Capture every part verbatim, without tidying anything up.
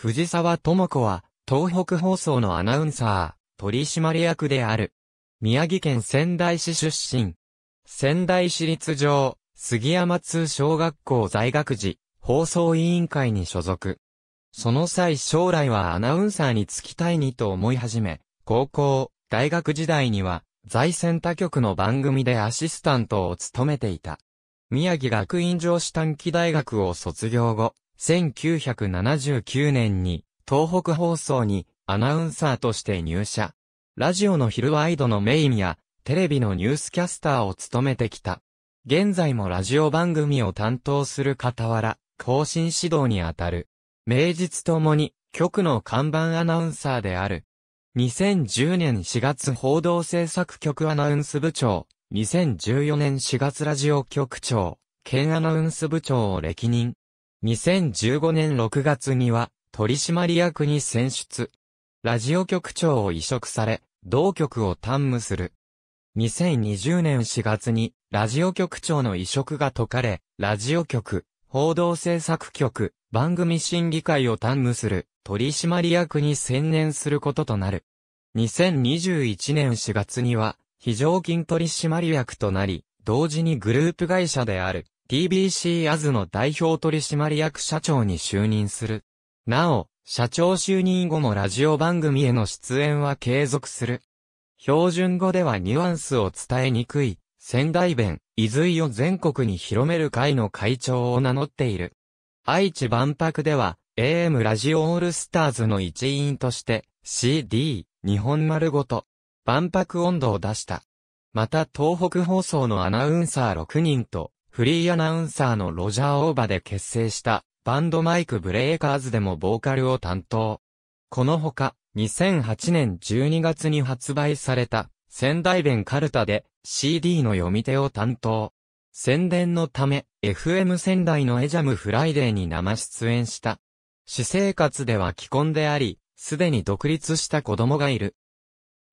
藤沢智子は、東北放送のアナウンサー、取締役である。宮城県仙台市出身。仙台市立城、杉山通小学校在学時、放送委員会に所属。その際将来はアナウンサーに就きたいにと思い始め、高校、大学時代には、財政他局の番組でアシスタントを務めていた。宮城学院女子短期大学を卒業後、せんきゅうひゃくななじゅうきゅうねんに東北放送にアナウンサーとして入社。ラジオの昼ワイドのメインやテレビのニュースキャスターを務めてきた。現在もラジオ番組を担当する傍ら、後進指導にあたる。名実ともに局の看板アナウンサーである。にせんじゅうねんしがつ報道制作局アナウンス部長、にせんじゅうよねんしがつラジオ局長、県アナウンス部長を歴任。にせんじゅうごねんろくがつには取締役に選出。ラジオ局長を委嘱され、同局を担務する。にせんにじゅうねんしがつにラジオ局長の委嘱が解かれ、ラジオ局、報道制作局、番組審議会を担務する取締役に専念することとなる。にせんにじゅういちねんしがつには非常勤取締役となり、同時にグループ会社である ティービーシー アズの代表取締役社長に就任する。なお、社長就任後もラジオ番組への出演は継続する。標準語ではニュアンスを伝えにくい、仙台弁、伊豆を全国に広める会の会長を名乗っている。愛知万博では、エーエム ラジオオールスターズの一員として、シーディー、日本丸ごと、万博音頭を出した。また東北放送のアナウンサーろくにんと、フリーアナウンサーのロジャー・オーバで結成した。バンドマイクブレイカーズでもボーカルを担当。このほか、にせんはちねんじゅうにがつに発売された、仙台弁カルタで シーディー の読み手を担当。宣伝のため、エフエム 仙台のエジャムフライデーに生出演した。私生活では既婚であり、すでに独立した子供がいる。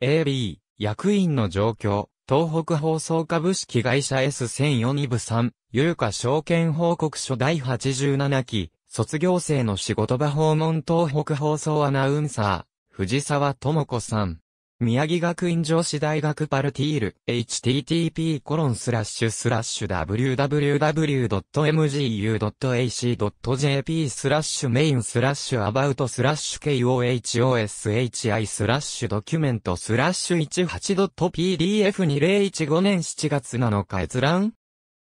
エービー、役員の状況、東北放送株式会社 エスせんよんにぶさん。有価証券報告書だいはちじゅうななき、卒業生の仕事場訪問東北放送アナウンサー、藤沢智子さん。宮城学院女子大学パルティール、エイチティーティーピーコロンスラッシュスラッシュダブリュダブリュダブリュドットエムジーユードットエーシードットジェーピースラッシュメインスラッシュアバウトスラッシュケーオーエイチオーエスエイチアイスラッシュドキュメントスラッシュはちどっとピーディーエフにせんいちごねんしちがつなのか閲覧。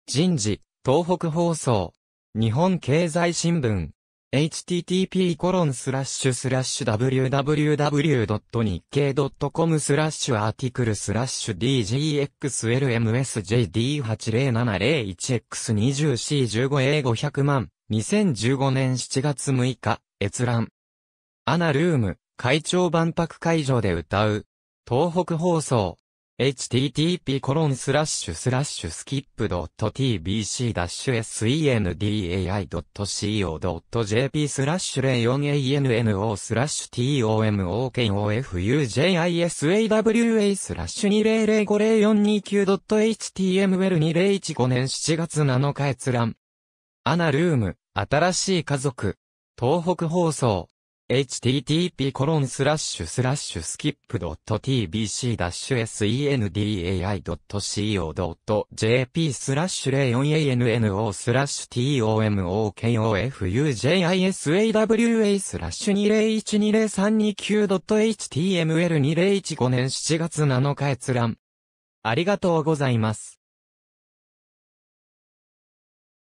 人事、東北放送、日本経済新聞、エイチティーティーピーコロンスラッシュスラッシュダブリュダブリュダブリュドット日経ドットコムスラッシュアーティクルスラッシュディージーエックスエルエムエスジェイディーはちまるななエイチエックスにじゅうシーじゅうごエーごひゃくまん、にせんじゅうごねんしちがつむいか、閲覧。アナルーム、会長万博会場で歌う。東北放送。エイチティーティーピーコロンスラッシュスラッシュスキップドットティービーシーダッシュエスイエヌディーエーアイドットシーオードットジェーピースラッシュレイオンエイエヌエヌオースラッシュティーオーエムオーケンオーエフユージェイアイエスエーダブリューエイスラッシュにせんごねんしちがつなのか閲覧。アナルーム、新しい家族、東北放送。エイチティーティーピーコロンスラッシュスラッシュスキップドットティービーシーダッシュエスイエヌディーエーアイドットシーオードットジェーピースラッシュゼロよんエヌエヌオースラッシュティーオーエムオーケンオーエフユージェイアイエスエーダブリューエイスラッシュにせんじゅうごねんしちがつなのか閲覧。ありがとうございます。